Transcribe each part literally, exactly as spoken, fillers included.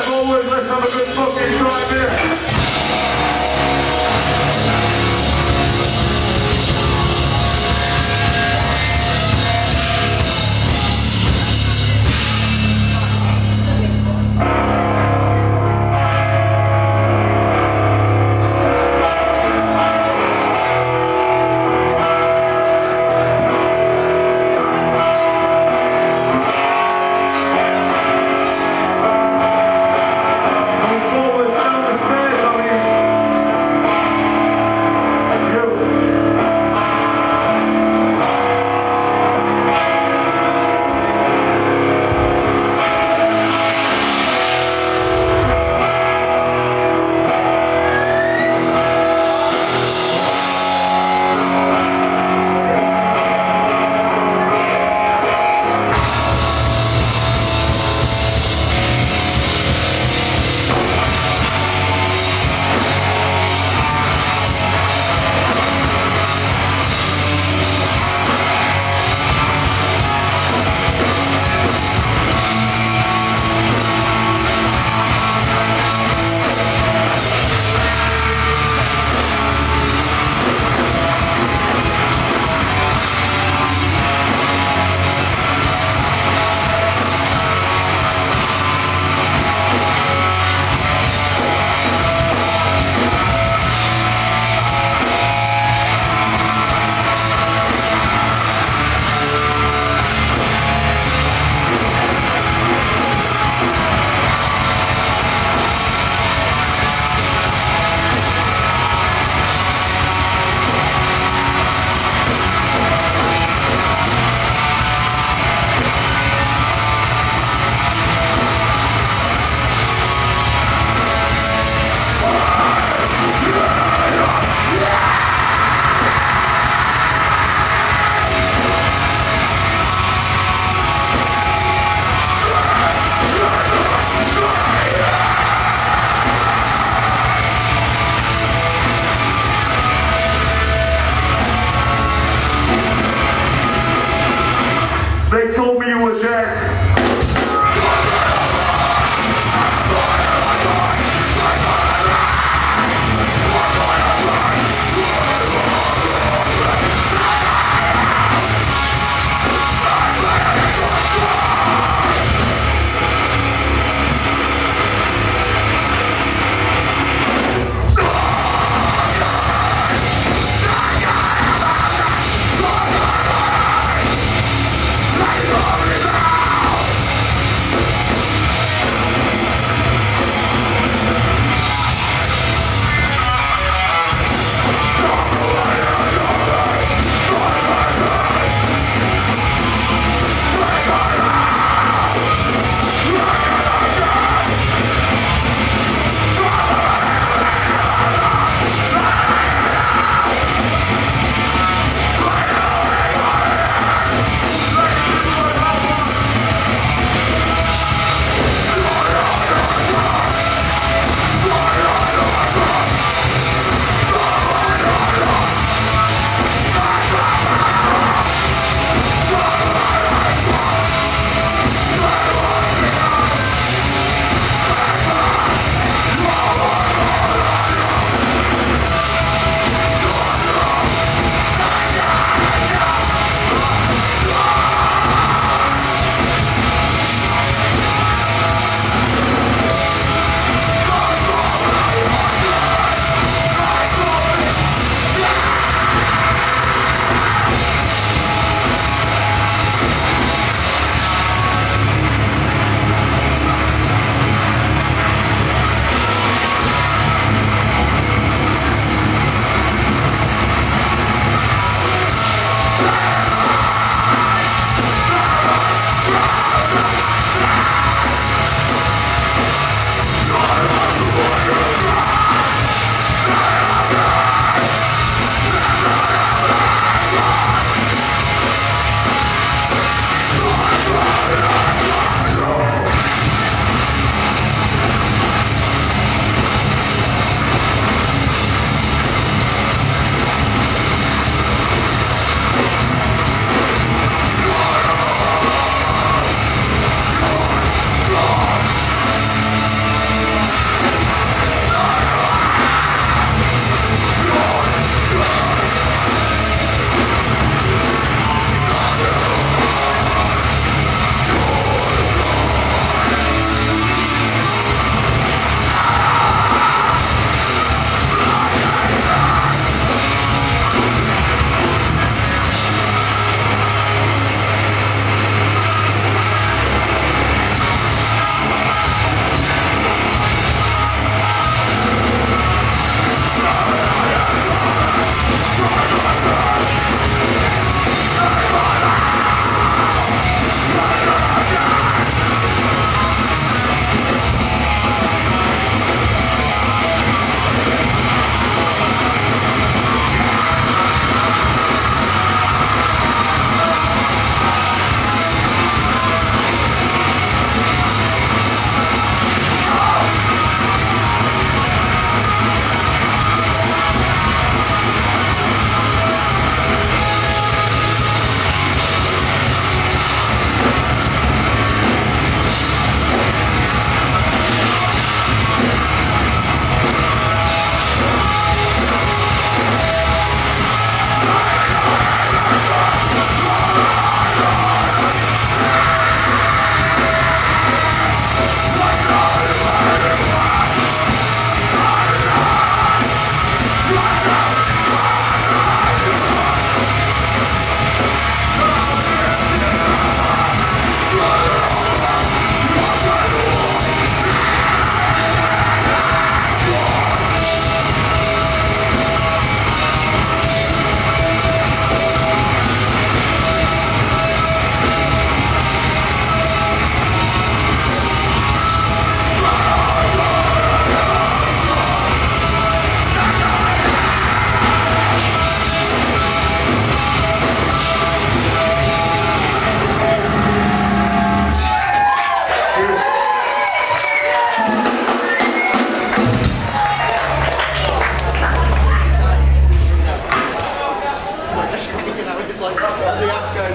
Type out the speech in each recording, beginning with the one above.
step forward, let's have a good fucking drive here. Forward down the stairs.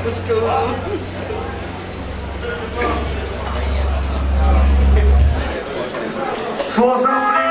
Let's go.